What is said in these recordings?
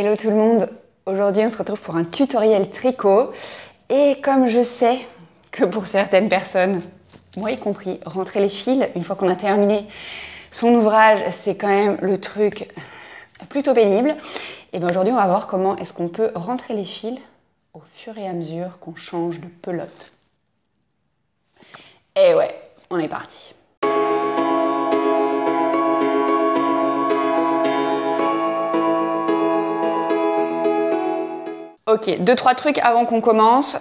Hello tout le monde, aujourd'hui on se retrouve pour un tutoriel tricot et comme je sais que pour certaines personnes, moi y compris, rentrer les fils une fois qu'on a terminé son ouvrage c'est quand même le truc plutôt pénible, et bien aujourd'hui on va voir comment est-ce qu'on peut rentrer les fils au fur et à mesure qu'on change de pelote. Et ouais, on est parti. Ok, 2-3 trucs avant qu'on commence.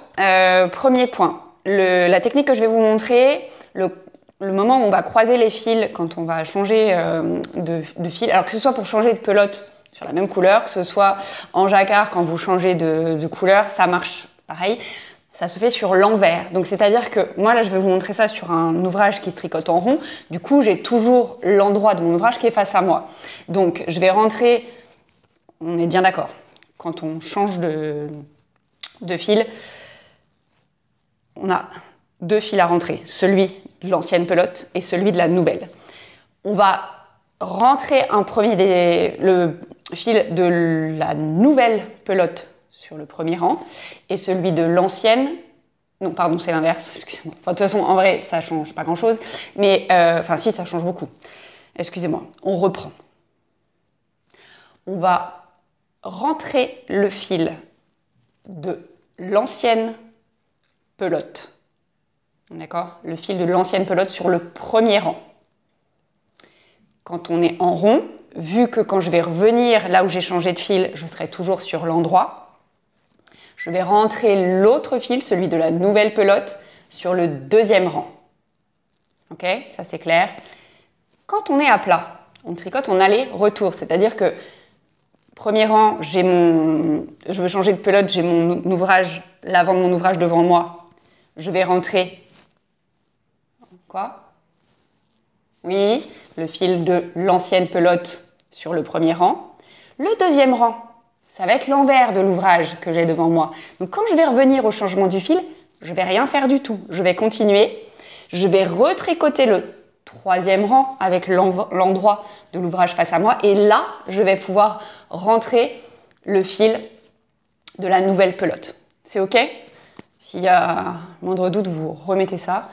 Premier point, la technique que je vais vous montrer, le moment où on va croiser les fils quand on va changer de fil, alors que ce soit pour changer de pelote sur la même couleur, que ce soit en jacquard quand vous changez de couleur, ça marche pareil. Ça se fait sur l'envers. Donc c'est-à-dire que moi là je vais vous montrer ça sur un ouvrage qui se tricote en rond. Du coup j'ai toujours l'endroit de mon ouvrage qui est face à moi. Donc je vais rentrer, on est bien d'accord, quand on change de fil, on a deux fils à rentrer, celui de l'ancienne pelote et celui de la nouvelle. On va rentrer le fil de la nouvelle pelote sur le premier rang et celui de l'ancienne, non pardon c'est l'inverse, excusez-moi, enfin, de toute façon en vrai ça change pas grand chose, mais enfin si ça change beaucoup, excusez-moi, on reprend. On va rentrer le fil de l'ancienne pelote, d'accord, le fil de l'ancienne pelote sur le premier rang. Quand on est en rond, vu que quand je vais revenir là où j'ai changé de fil, je serai toujours sur l'endroit, je vais rentrer l'autre fil, celui de la nouvelle pelote, sur le deuxième rang. Ok, ça c'est clair. Quand on est à plat, on tricote en aller-retour, c'est-à-dire que premier rang, je veux changer de pelote, j'ai mon ouvrage, l'avant de mon ouvrage devant moi. Je vais rentrer. Quoi? Oui, le fil de l'ancienne pelote sur le premier rang. Le deuxième rang, ça va être l'envers de l'ouvrage que j'ai devant moi. Donc quand je vais revenir au changement du fil, je vais rien faire du tout. Je vais continuer. Je vais retricoter le troisième rang avec l'endroit de l'ouvrage face à moi, et là je vais pouvoir rentrer le fil de la nouvelle pelote. C'est ok? S'il y a un moindre doute, vous remettez ça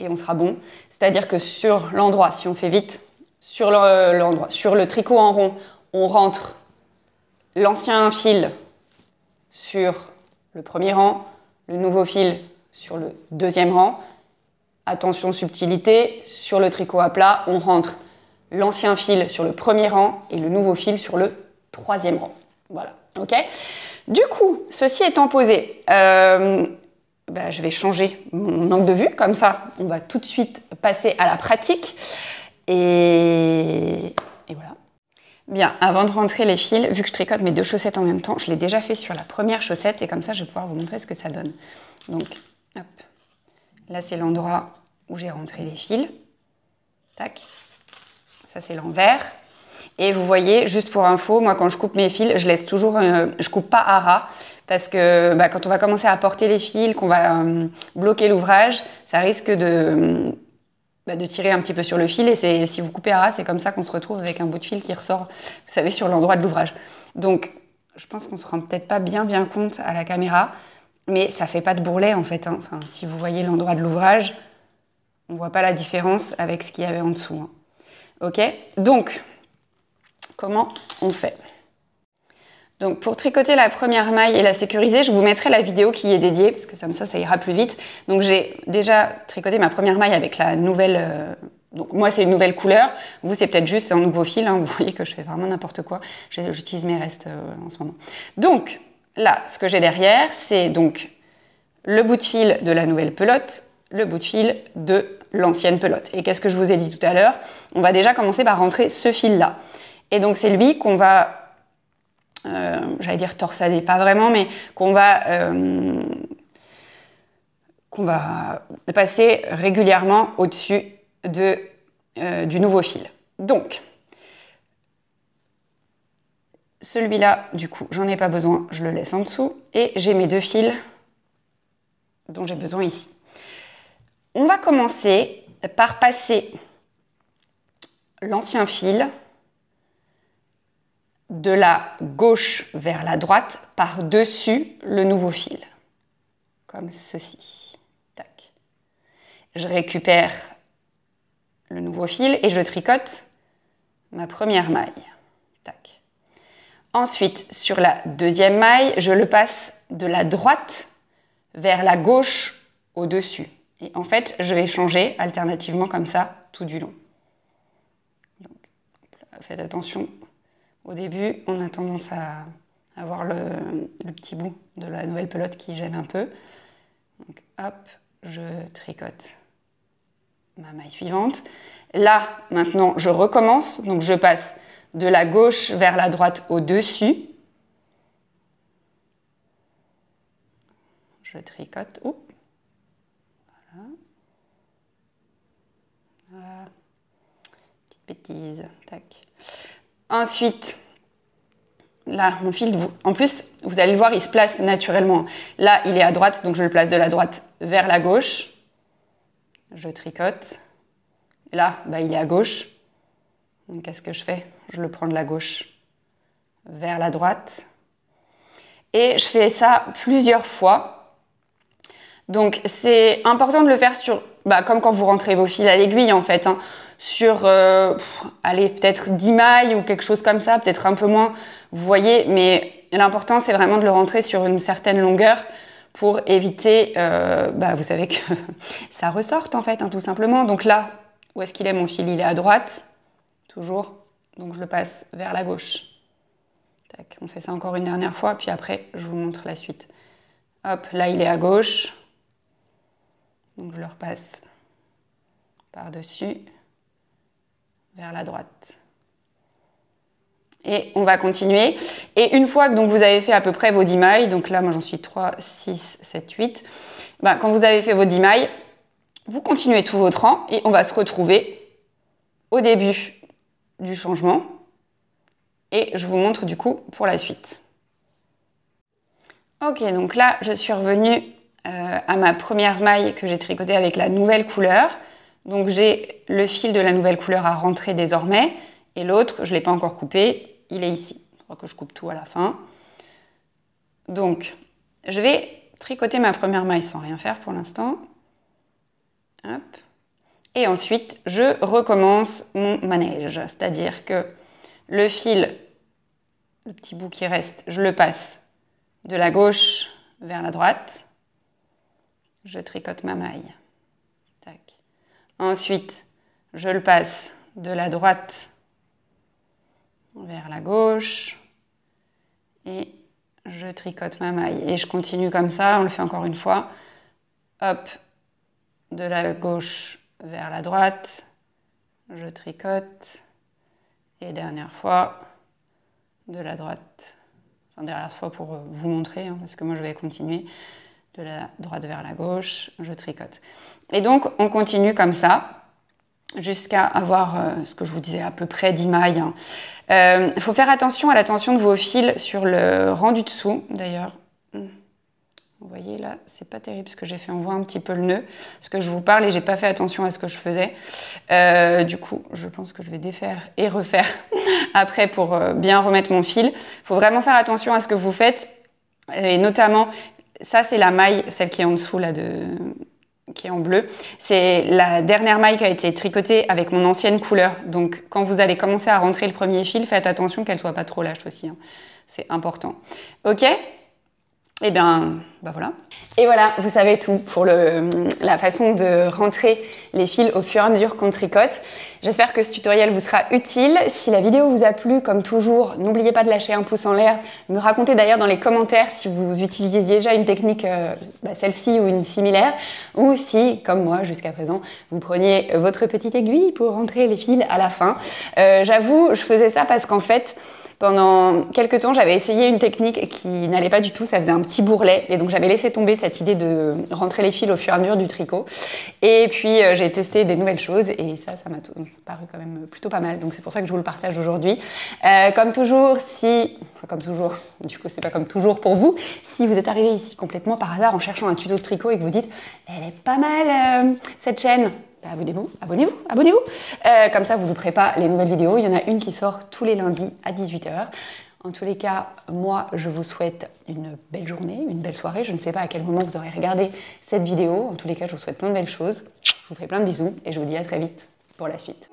et on sera bon. C'est-à-dire que sur l'endroit, si on fait vite, sur le tricot en rond, on rentre l'ancien fil sur le premier rang, le nouveau fil sur le deuxième rang. Attention subtilité, sur le tricot à plat, on rentre l'ancien fil sur le premier rang et le nouveau fil sur le troisième rang. Voilà, ok? Du coup, ceci étant posé, je vais changer mon angle de vue, comme ça on va tout de suite passer à la pratique. Et voilà. Bien, avant de rentrer les fils, vu que je tricote mes deux chaussettes en même temps, je l'ai déjà fait sur la première chaussette et comme ça je vais pouvoir vous montrer ce que ça donne. Donc, hop. Là, c'est l'endroit où j'ai rentré les fils. Tac. Ça, c'est l'envers. Et vous voyez, juste pour info, moi, quand je coupe mes fils, je laisse toujours... je coupe pas à ras parce que quand on va commencer à porter les fils, qu'on va bloquer l'ouvrage, ça risque de tirer un petit peu sur le fil. Et si vous coupez à ras, c'est comme ça qu'on se retrouve avec un bout de fil qui ressort, vous savez, sur l'endroit de l'ouvrage. Donc, je pense qu'on se rend peut-être pas bien compte à la caméra. Mais ça fait pas de bourrelet en fait, hein. Enfin, si vous voyez l'endroit de l'ouvrage, on voit pas la différence avec ce qu'il y avait en dessous. Hein. Ok, donc comment on fait? Donc pour tricoter la première maille et la sécuriser, je vous mettrai la vidéo qui y est dédiée parce que comme ça ira plus vite. Donc j'ai déjà tricoté ma première maille avec la nouvelle. Donc moi c'est une nouvelle couleur, vous c'est peut-être juste un nouveau fil. Hein. Vous voyez que je fais vraiment n'importe quoi. J'utilise mes restes en ce moment. Donc là, ce que j'ai derrière, c'est donc le bout de fil de la nouvelle pelote, le bout de fil de l'ancienne pelote. Et qu'est-ce que je vous ai dit tout à l'heure? On va déjà commencer par rentrer ce fil-là. Et donc, c'est lui qu'on va, j'allais dire torsader, pas vraiment, mais qu'on va passer régulièrement au-dessus du nouveau fil. Donc, celui-là, du coup, j'en ai pas besoin, je le laisse en dessous. Et j'ai mes deux fils dont j'ai besoin ici. On va commencer par passer l'ancien fil de la gauche vers la droite par-dessus le nouveau fil, comme ceci. Tac. Je récupère le nouveau fil et je tricote ma première maille. Tac. Ensuite, sur la deuxième maille, je le passe de la droite vers la gauche au-dessus. Et en fait, je vais changer alternativement comme ça tout du long. Donc, faites attention. Au début, on a tendance à avoir le petit bout de la nouvelle pelote qui gêne un peu. Donc, hop, je tricote ma maille suivante. Là, maintenant, je recommence. Donc, je passe de la gauche vers la droite au-dessus. Je tricote. Oh. Voilà. Voilà. Petite bêtise. Tac. Ensuite, là, mon fil, en plus, vous allez le voir, il se place naturellement. Là, il est à droite, donc je le place de la droite vers la gauche. Je tricote. Là, bah, il est à gauche. Donc, qu'est-ce que je fais? Je le prends de la gauche vers la droite. Et je fais ça plusieurs fois. Donc, c'est important de le faire sur, bah, comme quand vous rentrez vos fils à l'aiguille, en fait, hein. Sur, allez, peut-être 10 mailles ou quelque chose comme ça, peut-être un peu moins, vous voyez, mais l'important, c'est vraiment de le rentrer sur une certaine longueur pour éviter, bah, vous savez que ça ressorte, en fait, hein, tout simplement. Donc là, où est-ce qu'il est, mon fil? Il est à droite, toujours, donc je le passe vers la gauche. Tac, on fait ça encore une dernière fois, puis après, je vous montre la suite. Hop, là, il est à gauche, donc je le repasse par-dessus. Vers la droite. Et on va continuer. Et une fois que donc, vous avez fait à peu près vos 10 mailles, donc là, moi, j'en suis 3, 6, 7, 8. Ben, quand vous avez fait vos 10 mailles, vous continuez tout votre rang et on va se retrouver au début du changement. Et je vous montre du coup pour la suite. Ok, donc là, je suis revenue à ma première maille que j'ai tricotée avec la nouvelle couleur. Donc j'ai le fil de la nouvelle couleur à rentrer désormais et l'autre, je ne l'ai pas encore coupé, il est ici. Je crois que je coupe tout à la fin. Donc je vais tricoter ma première maille sans rien faire pour l'instant. Hop. Et ensuite, je recommence mon manège, c'est-à-dire que le fil, le petit bout qui reste, je le passe de la gauche vers la droite. Je tricote ma maille. Tac. Ensuite, je le passe de la droite vers la gauche et je tricote ma maille. Et je continue comme ça, on le fait encore une fois. Hop, de la gauche vers la droite, je tricote. Et dernière fois, de la droite, enfin dernière fois pour vous montrer, hein, parce que moi je vais continuer. De la droite vers la gauche, je tricote. Et donc, on continue comme ça, jusqu'à avoir, ce que je vous disais, à peu près 10 mailles. Hein. Faut faire attention à la tension de vos fils sur le rang du dessous, d'ailleurs. Vous voyez, là, c'est pas terrible ce que j'ai fait. On voit un petit peu le nœud, parce que je vous parle et j'ai pas fait attention à ce que je faisais. Du coup, je pense que je vais défaire et refaire après pour bien remettre mon fil. Faut vraiment faire attention à ce que vous faites, et notamment... Ça, c'est la maille, celle qui est en dessous, là, qui est en bleu. C'est la dernière maille qui a été tricotée avec mon ancienne couleur. Donc, quand vous allez commencer à rentrer le premier fil, faites attention qu'elle soit pas trop lâche aussi. Hein. C'est important. OK? Eh bien, bah voilà. Et voilà, vous savez tout pour la façon de rentrer les fils au fur et à mesure qu'on tricote. J'espère que ce tutoriel vous sera utile. Si la vidéo vous a plu, comme toujours, n'oubliez pas de lâcher un pouce en l'air. Me racontez d'ailleurs dans les commentaires si vous utilisiez déjà une technique, bah celle-ci ou une similaire, ou si, comme moi jusqu'à présent, vous preniez votre petite aiguille pour rentrer les fils à la fin. J'avoue, je faisais ça parce qu'en fait, pendant quelques temps, j'avais essayé une technique qui n'allait pas du tout, ça faisait un petit bourrelet. Et donc, j'avais laissé tomber cette idée de rentrer les fils au fur et à mesure du tricot. Et puis, j'ai testé des nouvelles choses et ça m'a paru quand même plutôt pas mal. Donc, c'est pour ça que je vous le partage aujourd'hui. Comme toujours, du coup, c'est pas comme toujours pour vous. Si vous êtes arrivé ici complètement par hasard en cherchant un tuto de tricot et que vous dites « Elle est pas mal, cette chaîne !» abonnez-vous, abonnez-vous, abonnez-vous. Comme ça, vous ne louperez pas les nouvelles vidéos. Il y en a une qui sort tous les lundis à 18 h. En tous les cas, moi, je vous souhaite une belle journée, une belle soirée. Je ne sais pas à quel moment vous aurez regardé cette vidéo. En tous les cas, je vous souhaite plein de belles choses. Je vous fais plein de bisous et je vous dis à très vite pour la suite.